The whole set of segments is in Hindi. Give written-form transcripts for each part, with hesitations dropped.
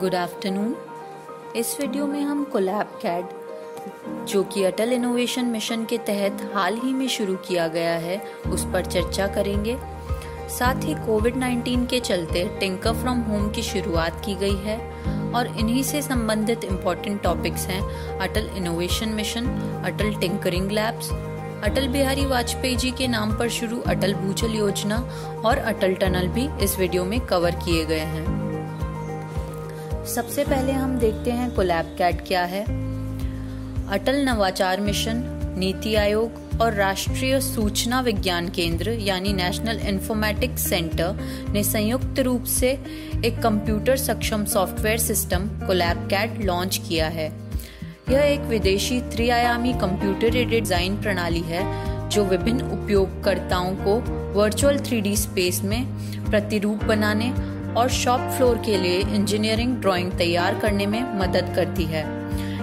Good afternoon. इस वीडियो में हम कोलैब कैड जो कि अटल इनोवेशन मिशन के तहत हाल ही में शुरू किया गया है उस पर चर्चा करेंगे। साथ ही कोविड-19 के चलते टिंकर फ्रॉम होम की शुरुआत की गई है और इन्हीं से संबंधित इम्पोर्टेंट टॉपिक्स हैं Atal innovation mission, Atal tinkering labs, Atal Bihari Vajpayee ji के नाम पर शुरू अटल भूजल योजना और अटल टनल भी इस वीडियो में कवर किए गए हैं। सबसे पहले हम देखते हैं कोलैब कैड क्या है। अटल नवाचार मिशन, नीति आयोग और राष्ट्रीय सूचना विज्ञान केंद्र यानी नेशनल इंफॉर्मेटिक्स सेंटर ने संयुक्त रूप से एक कंप्यूटर सक्षम software system collab CAD launch किया है। यह एक विदेशी 3 आयामी कंप्यूटर एडेड डिजाइन प्रणाली है जो विभिन्न उपयोगकर्ताओं को वर्चुअल 3D स्पेस में प्रतिरूप बनाने और शॉप फ्लोर के लिए इंजीनियरिंग ड्राइंग तैयार करने में मदद करती है।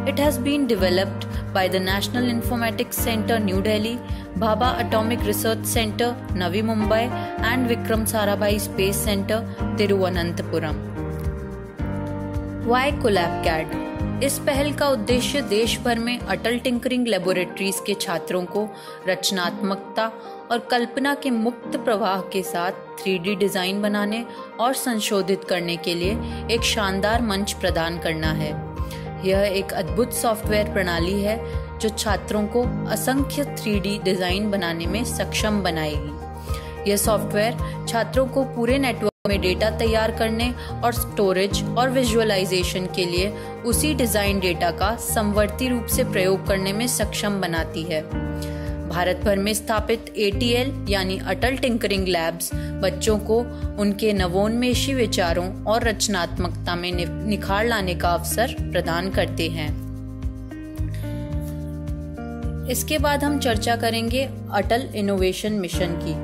It has been developed by the national informatics centre new Delhi, Bhabha atomic research centre Navi Mumbai and Vikram Sarabhai space centre Thiruvananthapuram. Why collab CAD? इस पहल का उद्देश्य देश भर में अटल टिंकरिंग लेबोरेटरीज के छात्रों को रचनात्मकता और कल्पना के मुक्त प्रवाह के साथ 3D डिजाइन बनाने और संशोधित करने के लिए एक शानदार मंच प्रदान करना है। यह एक अद्भुत सॉफ्टवेयर प्रणाली है जो छात्रों को असंख्य 3D डिजाइन बनाने में सक्षम बनाएगी। यह सॉफ्टवेयर छात्रों को पूरे नेटवर्क में डेटा तैयार करने और स्टोरेज और विजुअलाइजेशन के लिए उसी डिजाइन डेटा का समवर्ती रूप से प्रयोग करने में सक्षम बनाती है। भारत भर में स्थापित ATL यानी अटल टिंकरिंग लैब्स बच्चों को उनके नवोन्मेषी विचारों और रचनात्मकता में निखार लाने का अवसर प्रदान करते हैं। इसके बाद हम चर्चा करेंगे अटल इनोवेशन मिशन की।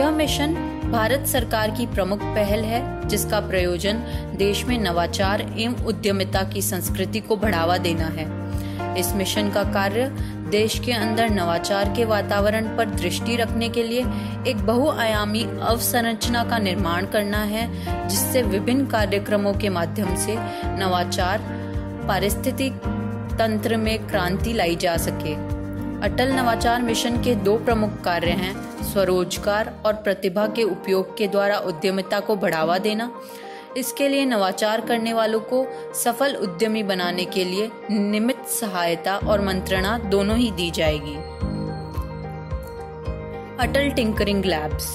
यह मिशन भारत सरकार की प्रमुख पहल है जिसका प्रयोजन देश में नवाचार एवं उद्यमिता की संस्कृति को बढ़ावा देना है। इस मिशन का कार्य देश के अंदर नवाचार के वातावरण पर दृष्टि रखने के लिए एक बहुआयामी अवसंरचना का निर्माण करना है जिससे विभिन्न कार्यक्रमों के माध्यम से नवाचार पारिस्थितिक तंत्र में क्रांति लाई जा सके। अटल नवाचार मिशन के 2 प्रमुख कार्य हैं, स्वरोजगार और प्रतिभा के उपयोग के द्वारा उद्यमिता को बढ़ावा देना। इसके लिए नवाचार करने वालों को सफल उद्यमी बनाने के लिए नियमित सहायता और मंत्रणा दोनों ही दी जाएगी। Atal tinkering labs.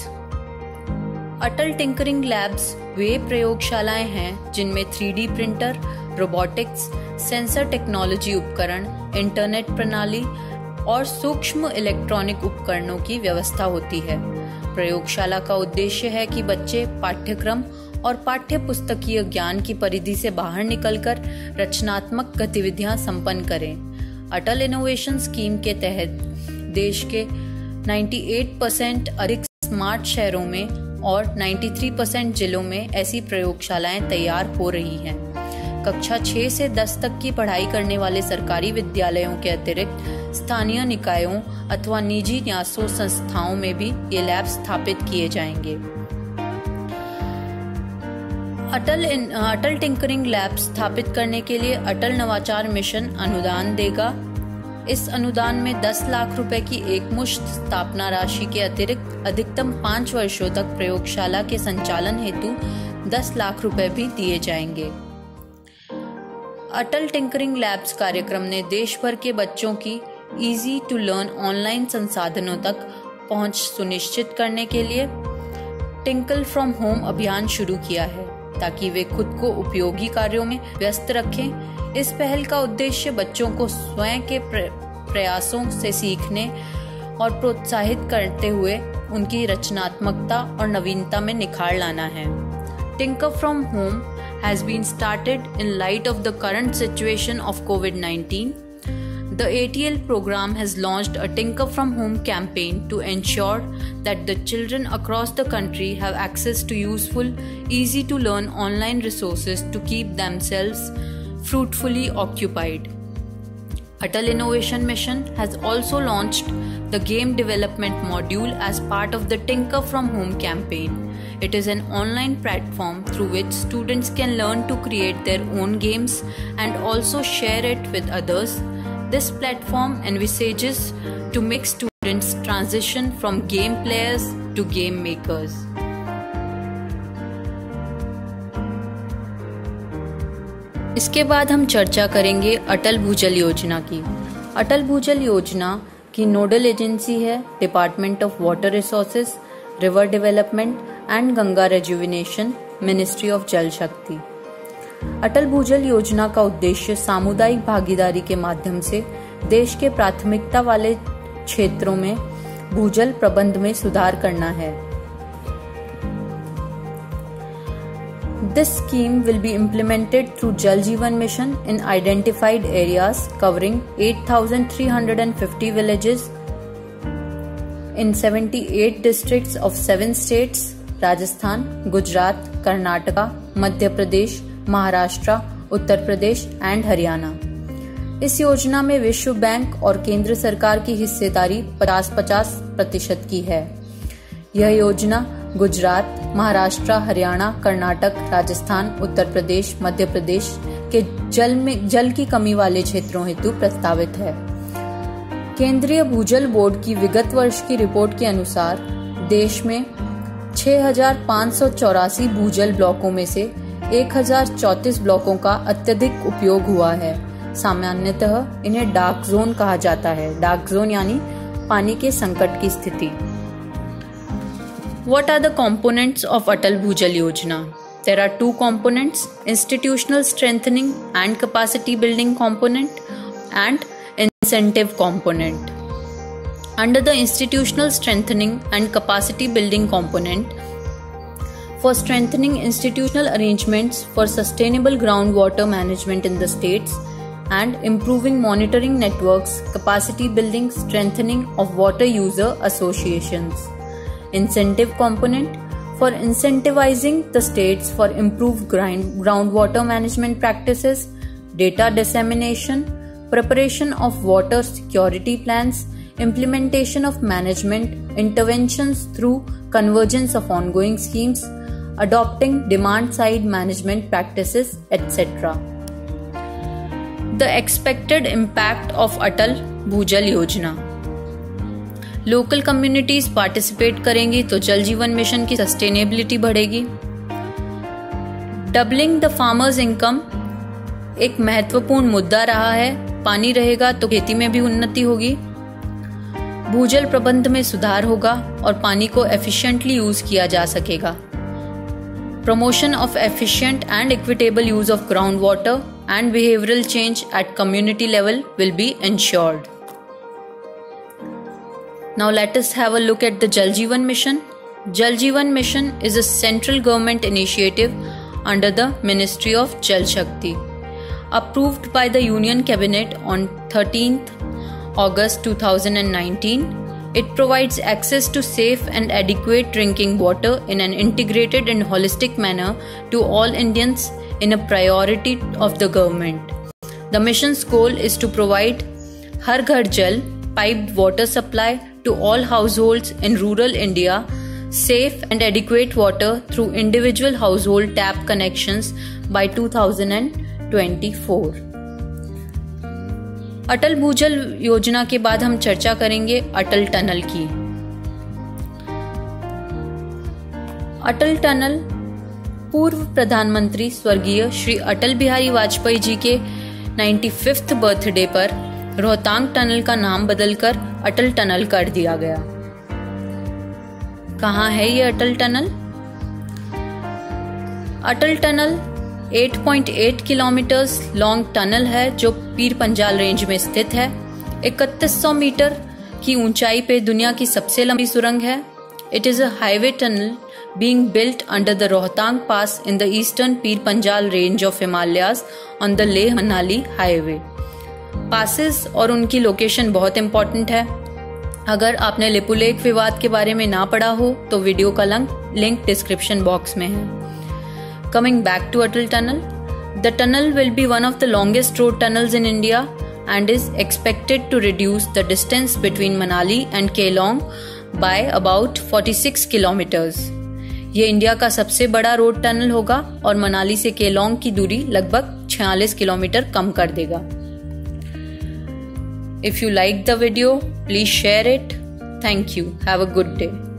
Atal tinkering labs वे प्रयोगशालाएं हैं जिनमें 3D printer, robotics, sensor technology उपकरण, इंटरनेट प्रणाली और सूक्ष्म इलेक्ट्रॉनिक उपकरणों की व्यवस्था होती है। प्रयोगशाला का उद्देश्य है कि बच्चे पाठ्यक्रम और पाठ्यपुस्तकीय ज्ञान की परिधि से बाहर निकलकर रचनात्मक गतिविधियां संपन्न करें। अटल इनोवेशन स्कीम के तहत देश के 98% अधिक स्मार्ट शहरों में और 93% जिलों में ऐसी प्रयोगशालाएं तैयार हो रही हैं। कक्षा 6 से 10 तक की पढ़ाई करने वाले सरकारी विद्यालयों के अतिरिक्त स्थानीय निकायों अथवा निजी न्यासों संस्थाओं में भी ये लैब स्थापित किए जाएंगे। अटल टिंकरिंग लैब स्थापित करने के लिए अटल नवाचार मिशन अनुदान देगा। इस अनुदान में 10 लाख रुपए की एकमुश्त स्थापना राशि के अतिरिक्त अधिकतम 5 वर्षों तक प्रयोगशाला के संचालन हेतु 10 लाख रुपए भी दिए जाएंगे। अटल टिंकरिंग लैब्स कार्यक्रम ने देश भर के बच्चों की इजी टू लर्न ऑनलाइन संसाधनों तक पहुंच सुनिश्चित करने के लिए टिंकल फ्रॉम होम अभियान शुरू किया है ताकि वे खुद को उपयोगी कार्यों में व्यस्त रखें। इस पहल का उद्देश्य बच्चों को स्वयं के प्रयासों से सीखने और प्रोत्साहित करते हुए उनकी रचनात्मकता और नवीनता में निखार लाना है। Tinker from home has been started in light of the current situation of COVID-19. The ATL program has launched a Tinker from Home campaign to ensure that the children across the country have access to useful, easy-to-learn online resources to keep themselves fruitfully occupied. Atal Innovation Mission has also launched the Game Development Module as part of the Tinker from Home campaign. It is an online platform through which students can learn to create their own games and also share it with others. This platform envisages to make students transition from game players to game makers. इसके बाद हम चर्चा करेंगे अटल भूजल योजना की। अटल भूजल योजना की नोडल एजेंसी है department of water resources, river development and Ganga rejuvenation, ministry of Jal Shakti. अटल भूजल योजना का उद्देश्य सामुदायिक भागीदारी के माध्यम से देश के प्राथमिकता वाले क्षेत्रों में भूजल प्रबंध में सुधार करना है। This scheme will be implemented through Jal Jeevan Mission in identified areas covering 8,350 villages in 78 districts of 7 states, Rajasthan, Gujarat, Karnataka, Madhya Pradesh, Maharashtra, Uttar Pradesh and Haryana. इस योजना में विश्व बैंक और केंद्र सरकार की हिस्सेदारी 50-50% की है। यह योजना गुजरात, महाराष्ट्र, हरियाणा, कर्नाटक, राजस्थान, उत्तर प्रदेश, मध्य प्रदेश के जल की कमी वाले क्षेत्रों हेतु प्रस्तावित है। केंद्रीय भूजल बोर्ड की विगत वर्ष की रिपोर्ट के अनुसार देश में 6,584 भूजल ब्लॉकों में से 1,034 ब्लॉकों का अत्यधिक उपयोग हुआ है। सामान्यतः इन्हें डार्क जोन कहा जाता है। डार्क जोन यानी पानी के संकट की स्थिति। What are the components of Atal Bhujal Yojana? There are two components, institutional strengthening and capacity building component and incentive component. Under the institutional strengthening and capacity building component, for strengthening institutional arrangements for sustainable groundwater management in the states and improving monitoring networks, capacity building, strengthening of water user associations. Incentive component for incentivizing the states for improved groundwater management practices, data dissemination, preparation of water security plans, implementation of management interventions through convergence of ongoing schemes, adopting demand-side management practices, etc. The expected impact of Atal Bhujal Yojana. Local communities participate करेंगी तो जल जीवन मिशन की सस्टेनेबिलिटी बढ़ेगी। डबलिंग द फार्मर्स इनकम एक महत्वपूर्ण मुद्दा रहा है। पानी रहेगा तो खेती में भी उन्नति होगी, भूजल प्रबंध में सुधार होगा और पानी को एफिशिएंटली यूज किया जा सकेगा। Promotion of efficient and equitable use of ground water and behavioural change at community level will be ensured. Now let us have a look at the Jal Jeevan Mission. Jal Jeevan Mission is a central government initiative under the Ministry of Jal Shakti, approved by the Union Cabinet on 13th August 2019. It provides access to safe and adequate drinking water in an integrated and holistic manner to all Indians in a priority of the government. The mission's goal is to provide Har Ghar Jal, piped water supply to all households in rural India, safe and adequate water through individual household tap connections by 2024. Atal Bhujal Yojana के बाद हम चर्चा करेंगे अटल टनल की। अटल टनल पूर्व प्रधानमंत्री स्वर्गीय श्री अटल बिहारी वाजपेयी जी के 95th बर्थडे पर रोहतांग टनल का नाम बदलकर अटल टनल कर दिया गया। कहाँ है ये Atal tunnel? Atal tunnel 8.8 kilometres long tunnel है जो पीर पंजाल रेंज में स्थित है। 3100 मीटर की ऊंचाई पे दुनिया की सबसे लंबी सुरंग है। It is a highway tunnel being built under the Rohtang pass in the eastern Pir Panjal range of Himalayas on the Leh Manali highway. Passes और उनकी लोकेशन बहुत इम्पोर्टेंट है। अगर आपने लिपुलेख विवाद के बारे में ना पढ़ा हो तो वीडियो का लिंक डिस्क्रिप्शन बॉक्स में है। Coming back to Atal tunnel, the tunnel will be one of the longest road tunnels in India and is expected to reduce the distance between Manali and Keylong by about 46 kilometres. ये इंडिया का सबसे बड़ा रोड टनल होगा और मनाली से केलोंग की दूरी लगभग 46 किलोमीटर कम कर देगा। If you like the video, please share it. Thank you. Have a good day.